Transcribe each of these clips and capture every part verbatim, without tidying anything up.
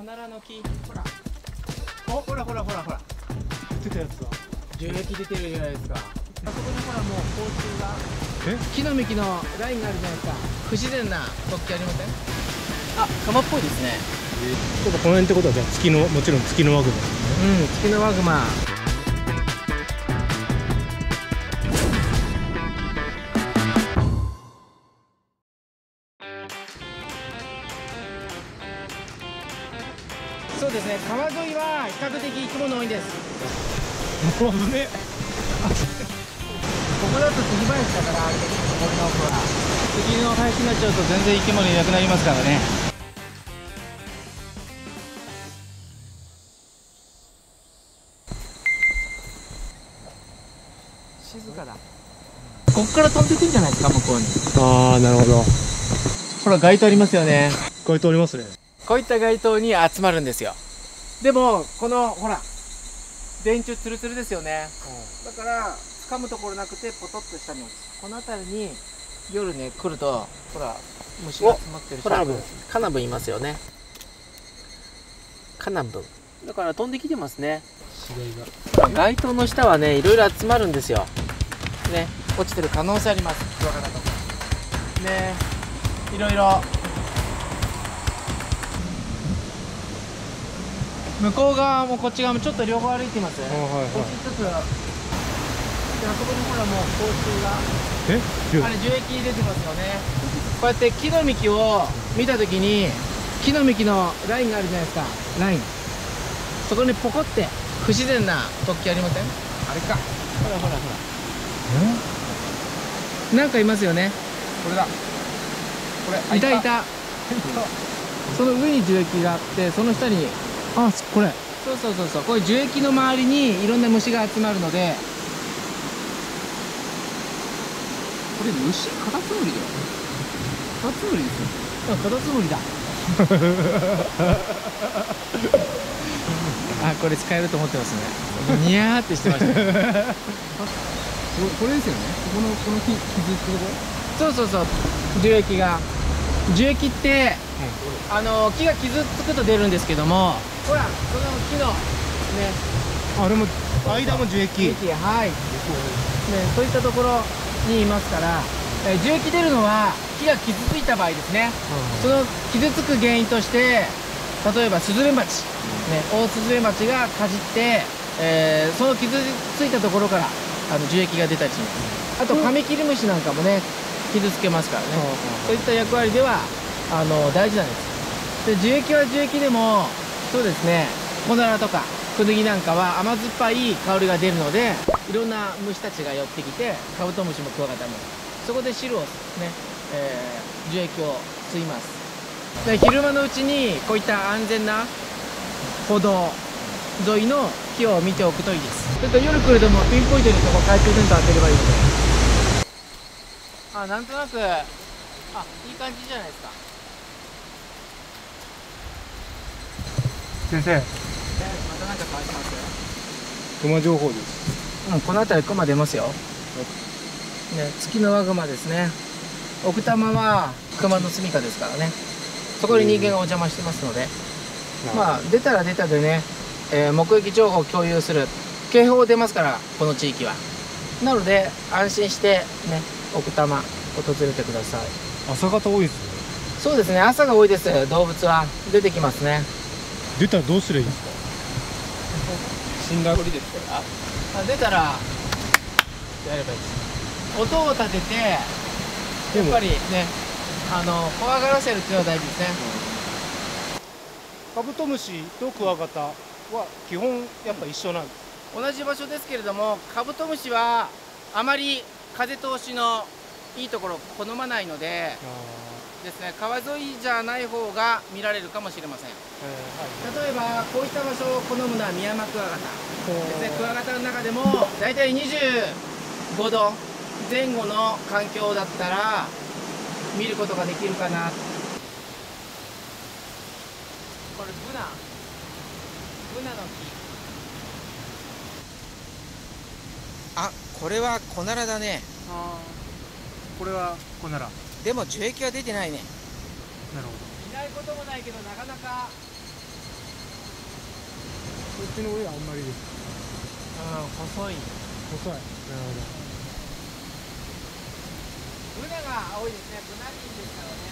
コナラの木。ほら。お、ほらほらほらほら。出たやつだ。樹液出てるじゃないですか。あそこにほらもう光柱が。え？木の幹のラインがあるじゃないですか。不自然な突起ありません？あ、釜っぽいですね。ちょっとこの辺ってことはじゃあ月のもちろん月のワグマですね。うん、月のワグマ。そうですね、川沿いは比較的生き物多いんです。もう危ねえここだと杉林だから、森の奥は杉の林になっちゃうと全然生き物いなくなりますからね。静かだ。こっから飛んでいくんじゃないですか、向こうに。ああ、なるほど。ほら街灯ありますよね。街灯ありますね。こういった街灯に集まるんですよ。でもこのほら電柱ツルツルですよね、うん、だから掴むところなくてポトッと下に落ちる。この辺りに夜ね来るとほら虫が集まってるし、カナブン、カナブンいますよね。カナブンだから飛んできてますね。街灯の下はねいろいろ集まるんですよね。落ちてる可能性あります。わからないね、いろいろ。向こう側もこっち側もちょっと両方歩いています。こっち一つ。で、あそこにほらもう光柱が。え？あれ樹液出てますよね。こうやって木の幹を見たときに、木の幹のラインがあるじゃないですか。ライン。そこにポコって不自然な突起ありません？あれか。ほらほらほら。なんかいますよね。これだ。これ。いたいた。その上に樹液があって、その下に。あ、これそうそうそうそう、こういう樹液の周りにいろんな虫が集まるので。これ虫カタツムリだよ。カタツムリですよ。カタツムリだあ、これ使えると思ってますね。ニヤーってしてましたこれですよね、このこの木、傷ってこと。そうそうそう、樹液が樹液って、うん、あの木が傷つくと出るんですけども、ほら、この木のね、あれも間も樹液、樹液、はい、ね、そういったところにいますから、えー、樹液出るのは木が傷ついた場合ですね、うんうん、その傷つく原因として、例えばスズメバチ、ね、オオスズメバチがかじって、えー、その傷ついたところからあの樹液が出たりします。あとカミキリムシなんかもね、傷つけますからね、そういった役割ではあの大事なんです。で、樹液は樹液でもそうですね、コナラとかクヌギなんかは甘酸っぱい香りが出るので、いろんな虫たちが寄ってきて、カブトムシもクワガタもそこで汁をね、えー、樹液を吸います。で、昼間のうちにこういった安全な歩道沿いの木を見ておくといいです。ちょっと夜来るともピンポイントにここ懐中電灯当てればいいので、あ、なんとなく、あ、いい感じじゃないですか。先生、また何か変わります？熊情報です。うん、この辺り熊出ますよ。ね、月のワグマですね。奥多摩は熊の住処ですからね。そこに人間がお邪魔してますので、まあ出たら出たでね、えー、目撃情報を共有する警報出ますからこの地域は。なので安心してね。奥多摩訪れてください。朝方多いですね。そうですね、朝が多いです。動物は出てきますね。出たらどうすればいいですか？死んだふりですから、出たらやればいいです。音を立ててやっぱりね、あの怖がらせるっていうのは大事ですね。カブトムシとクワガタは基本やっぱ一緒なんです。同じ場所ですけれども、カブトムシはあまり風通しのいいところを好まないのでですね、川沿いじゃない方が見られるかもしれません。例えばこういった場所を好むのはミヤマクワガタですね。クワガタの中でも大体にじゅうごど前後の環境だったら見ることができるかな。これブナ、ブナの木。あ、これはコナラだね。あ、これはコナラ。でも樹液は出てないね。なるほど。いないこともないけど、なかなかっちの上はあんまりです。ああ、細い細い。なるほど。ブナが多いですね。ブナ林ですからね。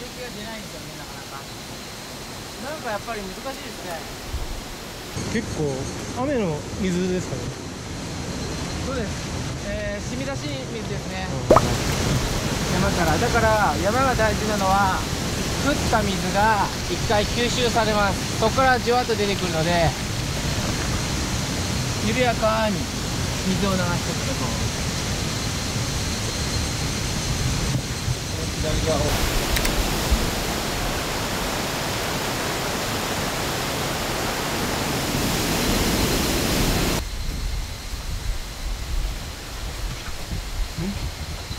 刺激が出ないんですよね、なかなか。なんかやっぱり難しいですね。結構雨の水ですかね。そうです。えー、染み出し水ですね。うん、山からだから山が大事なのは降った水が一回吸収されます。そこからじわっと出てくるので。緩やかに水を流してくると。左側を。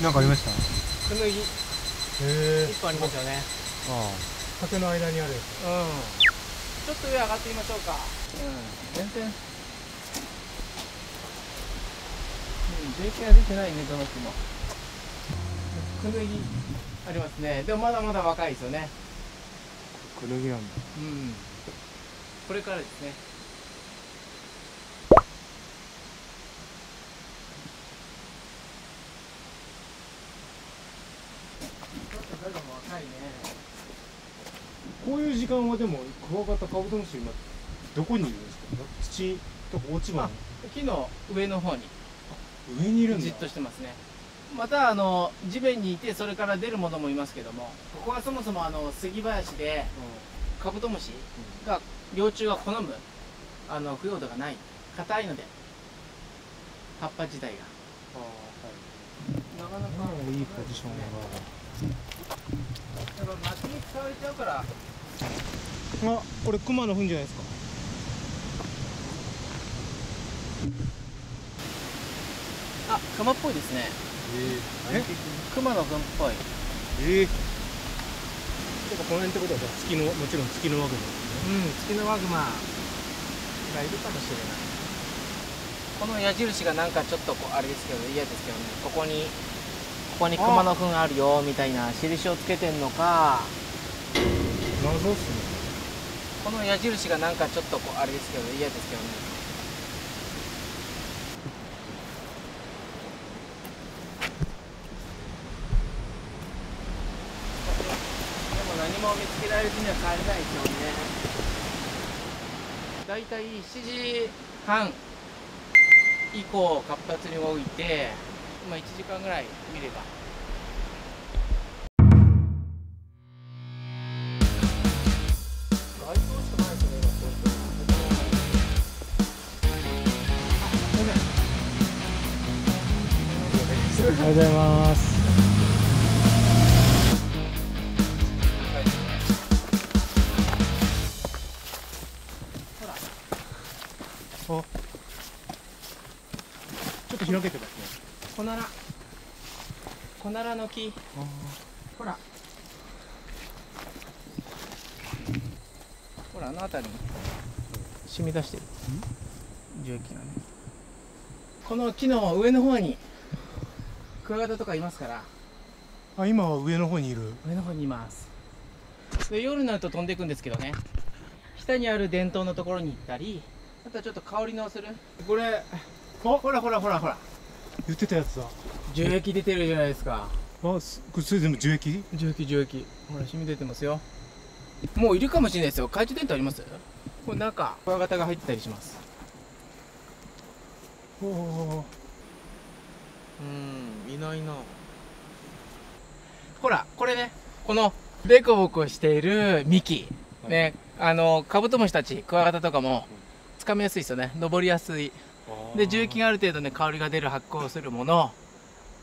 なんかありました。クヌギ。ええ。一個ありますよね。ああ。竹の間にある。うん。ちょっと上上がってみましょうか。うん。全然。電気が出てないね、どの木も。クヌギありますね。でもまだまだ若いですよね。クヌギなんだ。うん。これからですね。こういう時間はでもクワガタカブトムシ今どこにいるんですか？土とか落ち葉の。木の上の方に。上にいるんだ。じっとしてますね。またあの地面にいて、それから出るものもいますけども、ここはそもそもあの杉林で、うん、カブトムシが幼虫が好むあの腐葉土がない、硬いので葉っぱ自体が、はい、なかなかいいポジションだな。やっぱ薪に使われちゃうから。あ、これクマの糞じゃないですか。あ、クマっぽいですね。ええ、クマの糞っぽい。ええ。この辺ってことは、月の、もちろん月のワグマですね。うん、月のワグマがいるかもしれない。この矢印がなんかちょっとこうあれですけど、嫌ですけどね。ここにここにクマの糞あるよみたいな印をつけてんのか。謎っすね。この矢印がなんかちょっとこうあれですけど、嫌ですけどね。見つけられるには帰れないですよね。だいたいしちじはん以降活発に動いて、まあいちじかんぐらい見れば。街灯しかないですね。今こう。あ、すみません。おはようございます。広げてますね。コナラ、コナラの木。ほら、ほらあの辺りに染み出してる樹液がね。この木の上の方にクワガタとかいますから。あ、今は上の方にいる。上の方にいます。で、夜になると飛んでいくんですけどね。下にある電灯のところに行ったり、あとはちょっと香りのする。これ。あ、ほらほらほらほら。言ってたやつだ。樹液出てるじゃないですか。あ、これそれ全部樹液？樹液樹液。ほら染み出てますよ。もういるかもしれないですよ。懐中電灯あります？これ中クワガタが入ってたりします。おお。うん、いないな。ほらこれね、このデコボコしている幹ね、あのカブトムシたちクワガタとかも掴みやすいですよね。登りやすい。で、重機がある程度ね、香りが出る発酵するもの、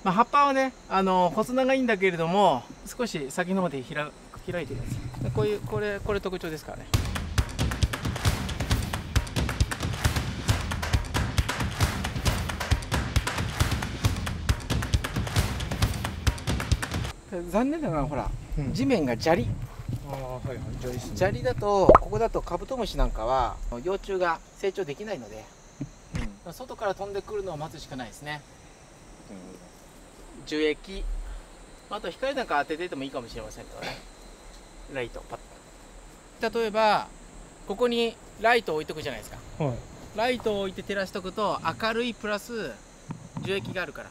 まあ、葉っぱはね、あの細長いんだけれども少し先の方で開開いてるやつ、こういうこれこれ特徴ですからね。残念ながらほら、うん、地面が砂利。あ、はいはい、砂利ですね。砂利だと、ここだとカブトムシなんかは幼虫が成長できないので。外から飛んでくるのを待つしかないですね。樹液、あと光なんか当てててもいいかもしれませんからね。ライトパッと、例えばここにライトを置いとくじゃないですか、はい、ライトを置いて照らしとくと明るいプラス樹液があるから、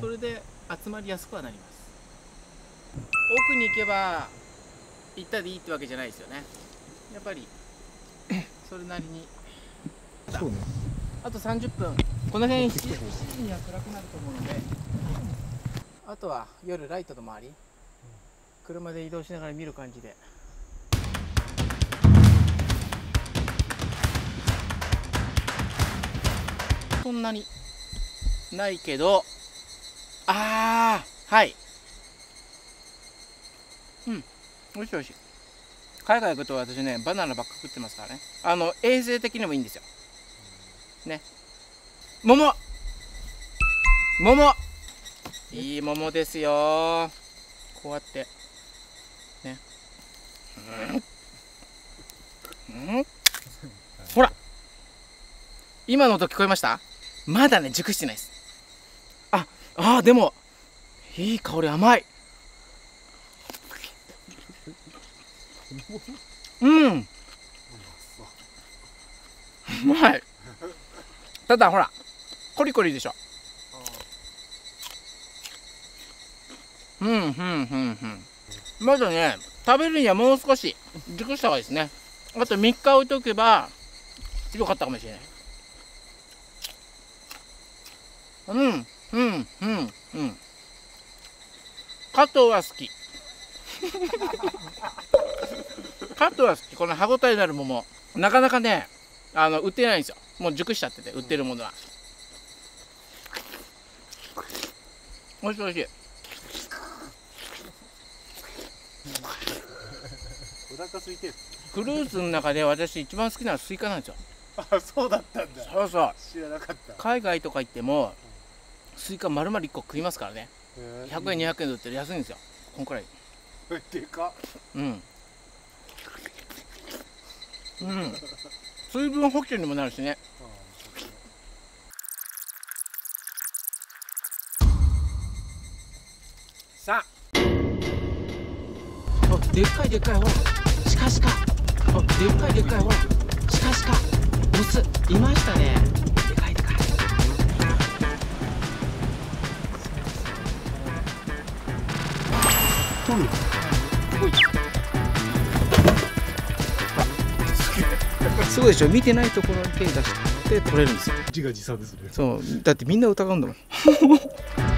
それで集まりやすくはなります。奥に行けば行ったでいいってわけじゃないですよね、やっぱりそれなりに。そうね、あとさんじゅっぷん、この辺しちじには暗くなると思うので、あとは夜ライトの周り車で移動しながら見る感じで。そんなにないけど、ああ、はい、うん、おいしいおいしい。海外行くと私ねバナナばっか食ってますからね、あの衛生的にもいいんですよね。桃、桃いい桃ですよ、こうやってね、うん、うん、ほら今の音聞こえました？まだね熟してないです。ああ、でもいい香り、甘い、うん、うまい。ただほらコリコリでしょ。うんうんうんうん。まだね食べるにはもう少し熟した方がいいですね。あとみっか置いとけばよかったかもしれない。うんうんうんうん、加藤は好き。加藤は好き。この歯ごたえのある桃なかなかねあの売ってないんですよ、もう熟しちゃってて売ってるものは。おいしいおいしい。お腹空いてる。クルーズの中で私一番好きなのはスイカなんですよ。あ、そうだったんだ。そうそう、知らなかった。海外とか行ってもスイカ丸々いっこ食いますからね。ひゃくえんにひゃくえんで売ってる、安いんですよ。こんくらいでかっ。うんうん、水分補給にもなるしね。さあ、あ、でっかいでっかい、ほらシカシカ、あ、でっかいでっかい、ほらシカシカ、オスいましたね。でかいでかい。取る。ほい。すごいでしょ、見てないところに手出して取れるんですよ。自画自賛ですね。そうだってみんな疑うんだもん。